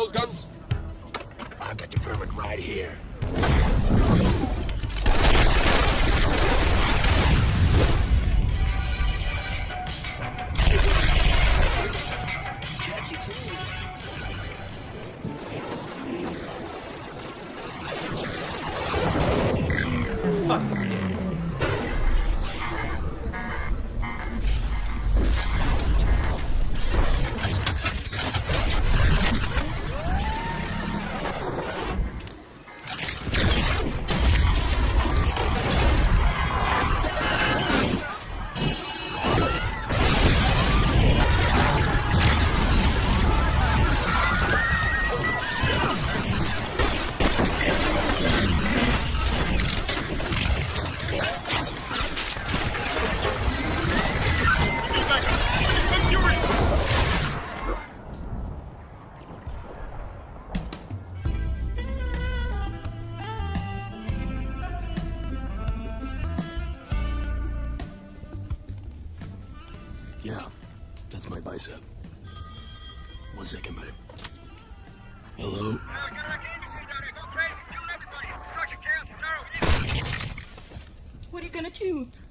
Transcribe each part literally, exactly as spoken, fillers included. those guns? I've got your permit right here.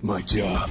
My job.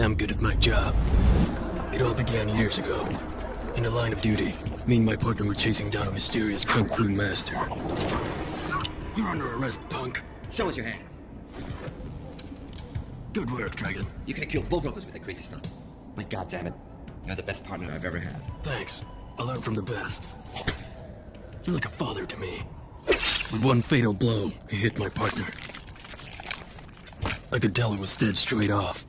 I'm good at my job. It all began years ago. In the line of duty, me and my partner were chasing down a mysterious Kung Fu master. You're under arrest, punk. Show us your hand. Good work, Dragon. You could have killed both of us with that crazy stuff. But goddammit, you're the best partner I've ever had. Thanks. I learned from the best. You're like a father to me. With one fatal blow, he hit my partner. I could tell he was dead straight off.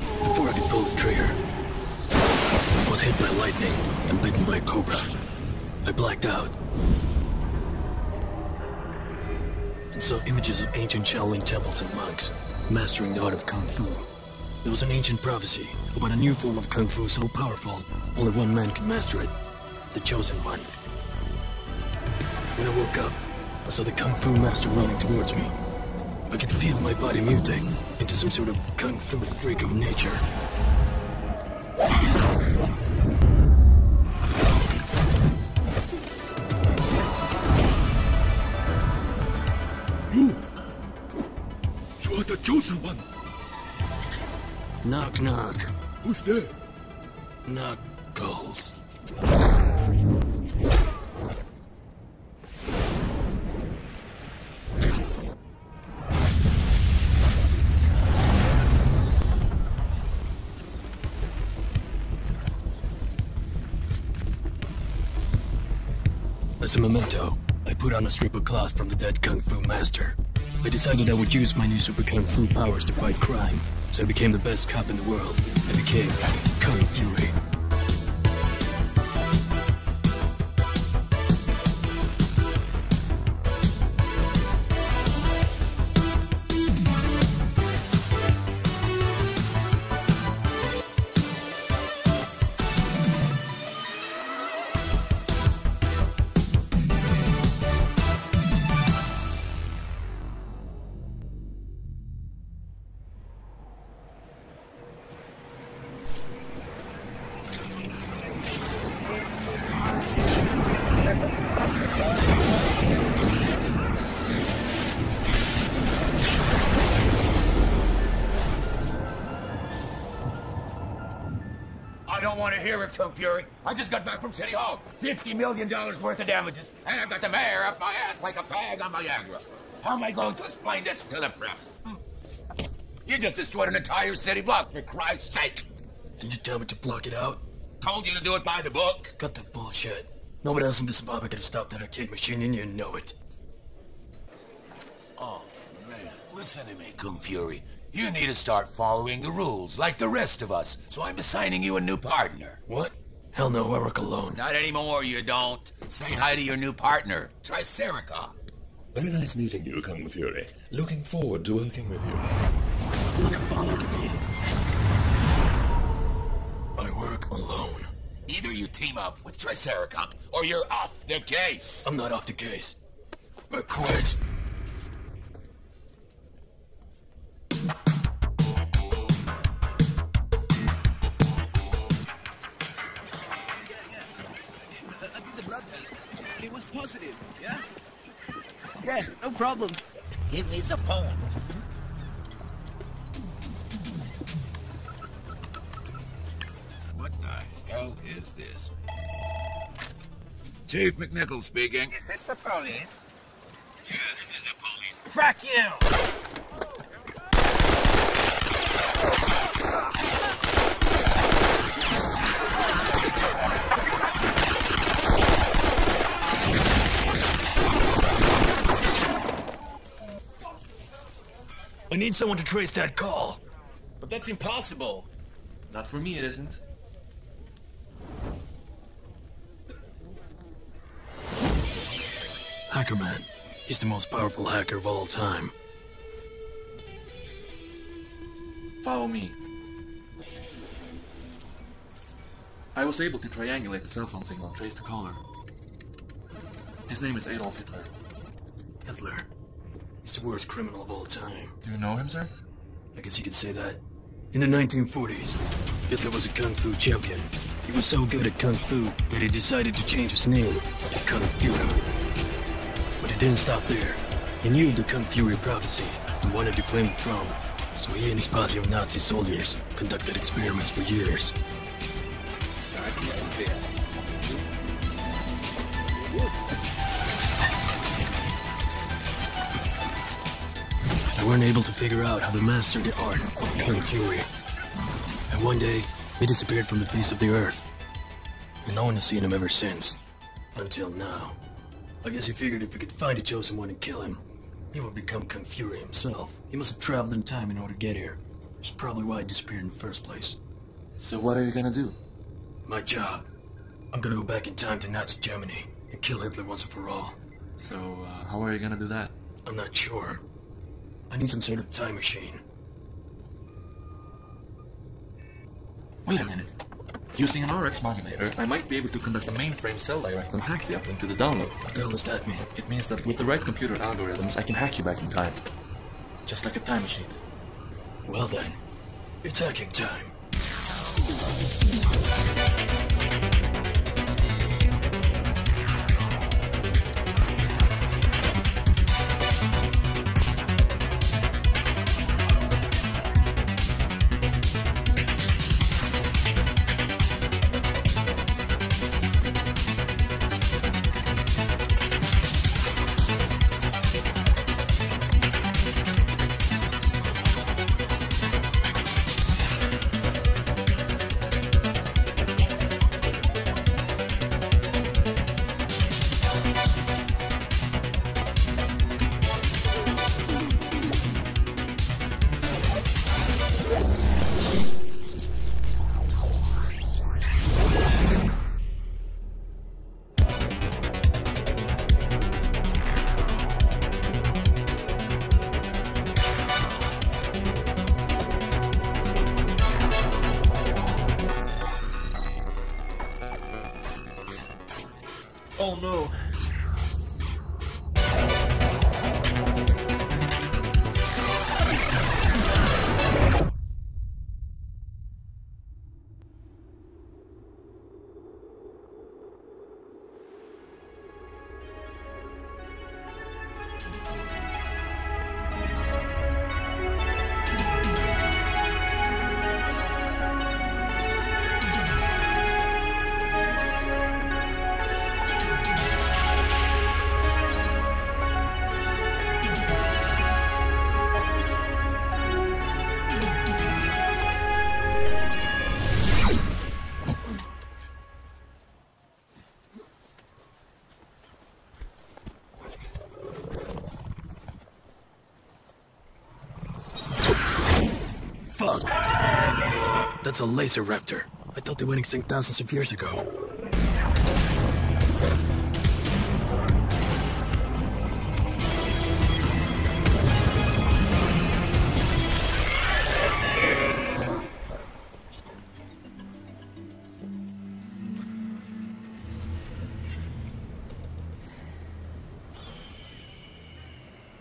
Before I could pull the trigger, I was hit by lightning and bitten by a cobra. I blacked out and saw images of ancient Shaolin temples and monks mastering the art of Kung Fu. There was an ancient prophecy about a new form of Kung Fu so powerful only one man could master it, the Chosen One. When I woke up, I saw the Kung Fu master running towards me. I could feel my body mutate into some sort of Kung Fu freak of nature. You! You are the Chosen One! Knock, knock. Who's there? Knuckles. As a memento, I put on a strip of cloth from the dead Kung Fu master. I decided I would use my new super Kung Fu powers to fight crime, so I became the best cop in the world. I became Kung Fury. don't want to hear it, Kung Fury. I just got back from City Hall. fifty million dollars worth of damages. And I've got the mayor up my ass like a bag on Viagra. How am I going to explain this to the press? You just destroyed an entire city block, for Christ's sake. Did you tell me to block it out? Told you to do it by the book. Cut that bullshit. Nobody else in this mob could have stopped that arcade machine, and you know it. Oh, man. Listen to me, Kung Fury. You need to start following the rules, like the rest of us. So I'm assigning you a new partner. What? Hell no, I work alone. Not anymore, you don't. Say hi to your new partner, Triceracop. Very nice meeting you, Kung Fury. Looking forward to working with you. Look forward to me. I work alone. Either you team up with Triceracop, or you're off the case. I'm not off the case. I quit. Positive, yeah? Yeah, no problem. Give me the phone. What the hell is this? Chief McNichols speaking. Is this the police? Yeah, this is the police. Fuck you! I need someone to trace that call. But that's impossible. Not for me, it isn't. Hackerman. He's the most powerful hacker of all time. Follow me. I was able to triangulate the cell phone signal and trace the caller. His name is Adolf Hitler. Hitler? He's the worst criminal of all time. Do you know him, sir? I guess you could say that. In the nineteen forties, Hitler was a Kung Fu champion. He was so good at Kung Fu that he decided to change his name to Kung Fury. But he didn't stop there. He knew the Kung Fury prophecy and wanted to claim the throne. So he and his posse of Nazi soldiers conducted experiments for years. Start right there. They weren't able to figure out how to master the art of Kung Fury. And one day, he disappeared from the face of the earth. And no one has seen him ever since. Until now. I guess he figured if he could find a chosen one and kill him, he would become Kung Fury himself. He must have traveled in time in order to get here. Which is probably why he disappeared in the first place. So what are you gonna do? My job. I'm gonna go back in time to Nazi Germany and kill Hitler once and for all. So, uh, how are you gonna do that? I'm not sure. I need some sort of time machine. Wait a minute. Using an R X modulator, I might be able to conduct a mainframe cell direct and hack the uplink to the download. What the hell does that mean? It means that with the right computer algorithms, I can hack you back in time. Just like a time machine. Well then, it's hacking time. Oh no. Fuck! That's a laser raptor. I thought they went extinct thousands of years ago.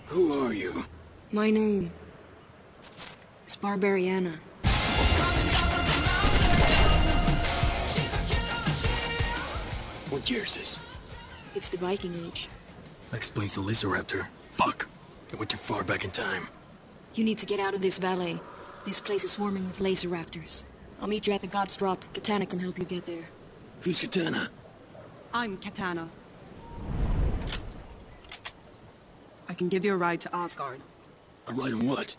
Who are you? My name is Barrianna. What year is this? It's the Viking Age. That explains the Lysoraptor. Fuck! I went too far back in time. You need to get out of this valley. This place is swarming with laser raptors. I'll meet you at the God's Drop. Katana can help you get there. Who's Katana? I'm Katana. I can give you a ride to Asgard. A ride on what?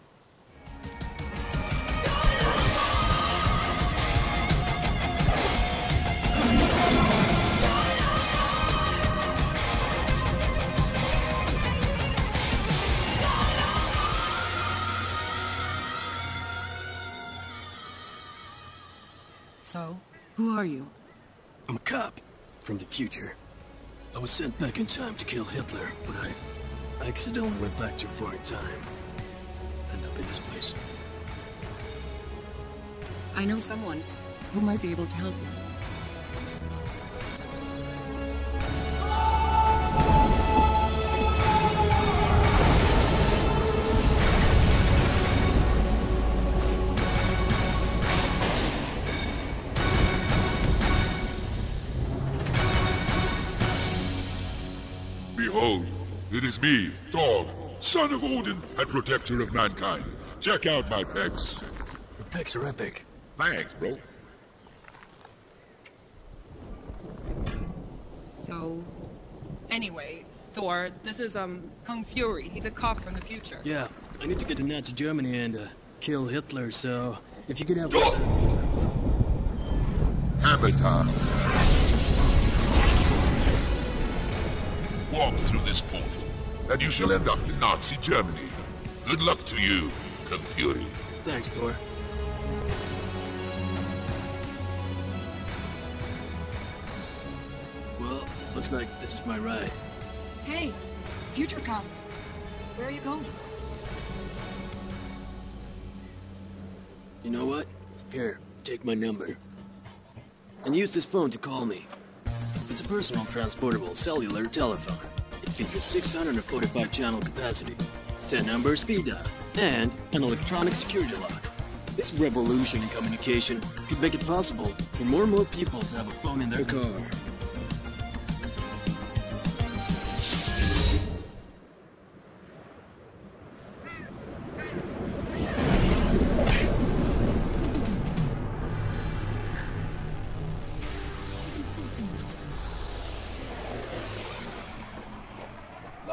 So, who are you? I'm a cop from the future. I was sent back in time to kill Hitler, but I... I accidentally went back too far in time. End up in this place. I know someone who might be able to help you. Behold. It is me, Thor, son of Odin and protector of mankind. Check out my pecs. Your pecs are epic. Thanks, bro. So, anyway, Thor, this is, um, Kung Fury. He's a cop from the future. Yeah, I need to get to Nazi Germany and, uh, kill Hitler, so if you could help... Avatar. Walk through this portal, and you shall end up in Nazi Germany. Good luck to you, Kung Fury. Thanks, Thor. Well, looks like this is my ride. Hey, future cop. Where are you going? You know what? Here, take my number. And use this phone to call me. It's a personal transportable cellular telephone. It features six hundred forty-five channel capacity, ten number speed dial, and an electronic security lock. This revolution in communication could make it possible for more and more people to have a phone in their car.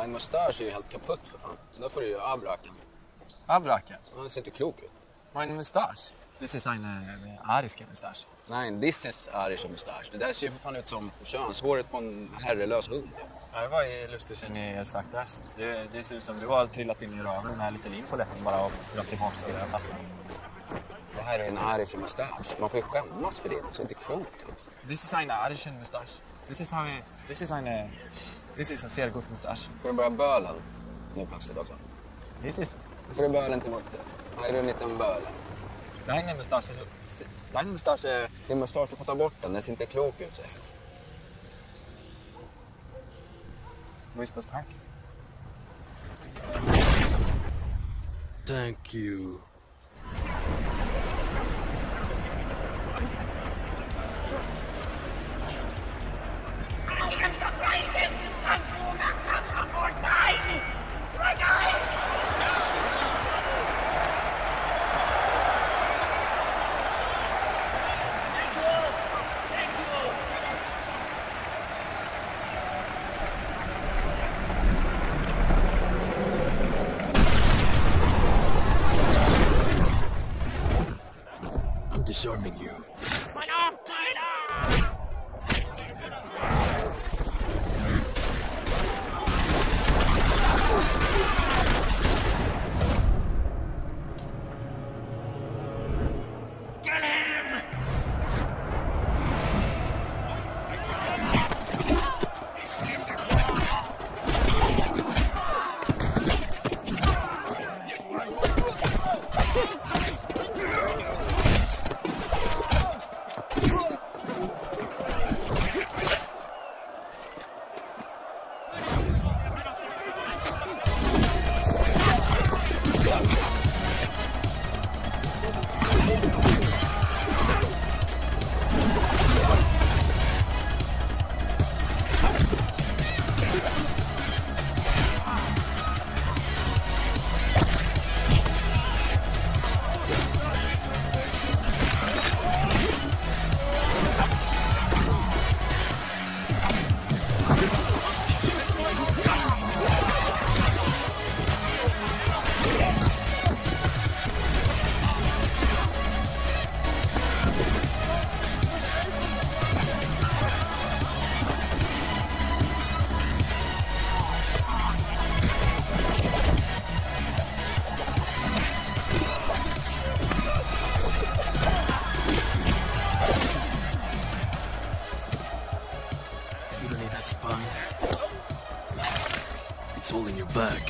Din mustasch är ju helt kaputt för fan. Den där får du ju avbraka. Avbraka? Ja, det ser inte klok ut. Min mustasch? This is en ariska mustasch. Nej, this is ariska mustasch. Det där ser ju för fan ut som könshåret på en herrelös hund. Ja, det var ju lustigt sen ni sagt det. Det, det ser ut som du har trillat in i röven med lite lim på läppen bara och dragit tillbaka så där fastnade. Det här är en ariska mustasch. Man får ju skämmas för det. Det ser inte klokt ut. This is en ariska mustasch. This is how... This is en... This is a seriös mustasch. Får du bara bölen nu plötsligt också? This is... Får du bölen till måttet? Har du en liten bölen? Nej, nej, mustasch är... Nej, mustasch är... Det är mustasch att få ta bort den. Den ser inte klok ut, säger jag. Mustasch, tack. Thank you. Disarming you. My arm, my arm! that spine. It's all in your back.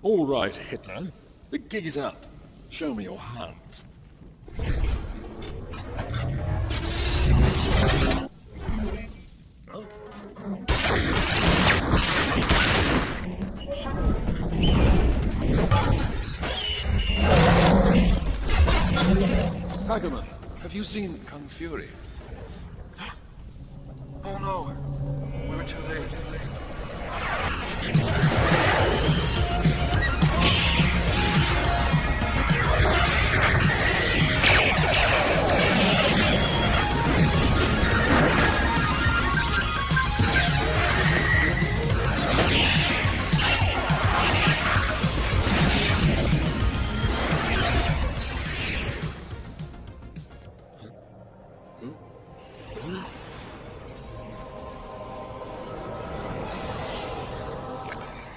All right, Hitler. The gig is up. Show me your hands. Hackerman, have you seen Kung Fury? Oh no, we were too late.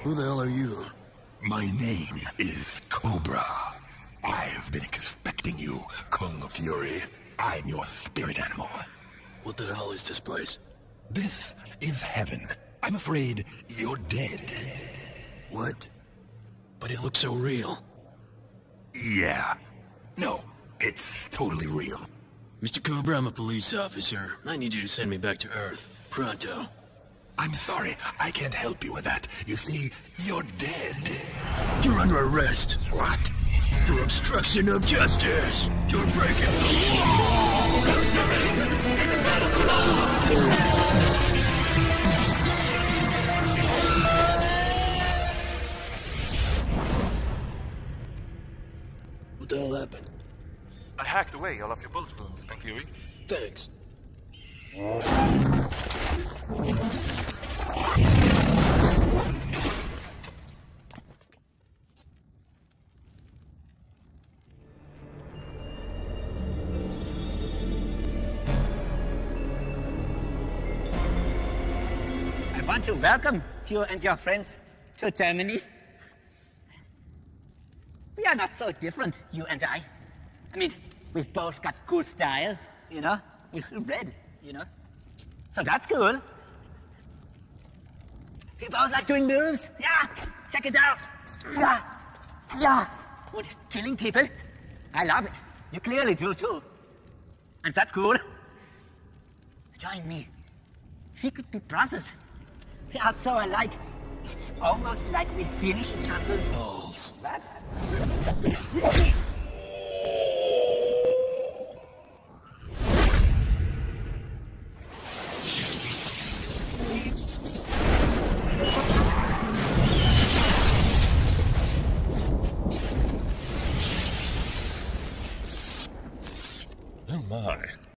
Who the hell are you? My name is Cobra. I have been expecting you, Kung Fury. I'm your spirit animal. What the hell is this place? This is heaven. I'm afraid you're dead. What? But it looks so real. Yeah. No, it's totally real. Mister Cobra, I'm a police officer. I need you to send me back to Earth. Pronto. I'm sorry, I can't help you with that. You see, you're dead. You're under arrest. What? For obstruction of justice. You're breaking the law. It's medical law. What the hell happened? I hacked away all of your bullet wounds, Kung Fury. Thanks. I want to welcome you and your friends to Germany. We are not so different, you and I. I mean, we've both got cool style, you know? We're red, you know? So that's cool. We both like doing moves. Yeah, check it out. Yeah, yeah. And killing people. I love it. You clearly do too. And that's cool. Join me. frequently brothers. We are so alike. It's almost like we finish each other's balls. What?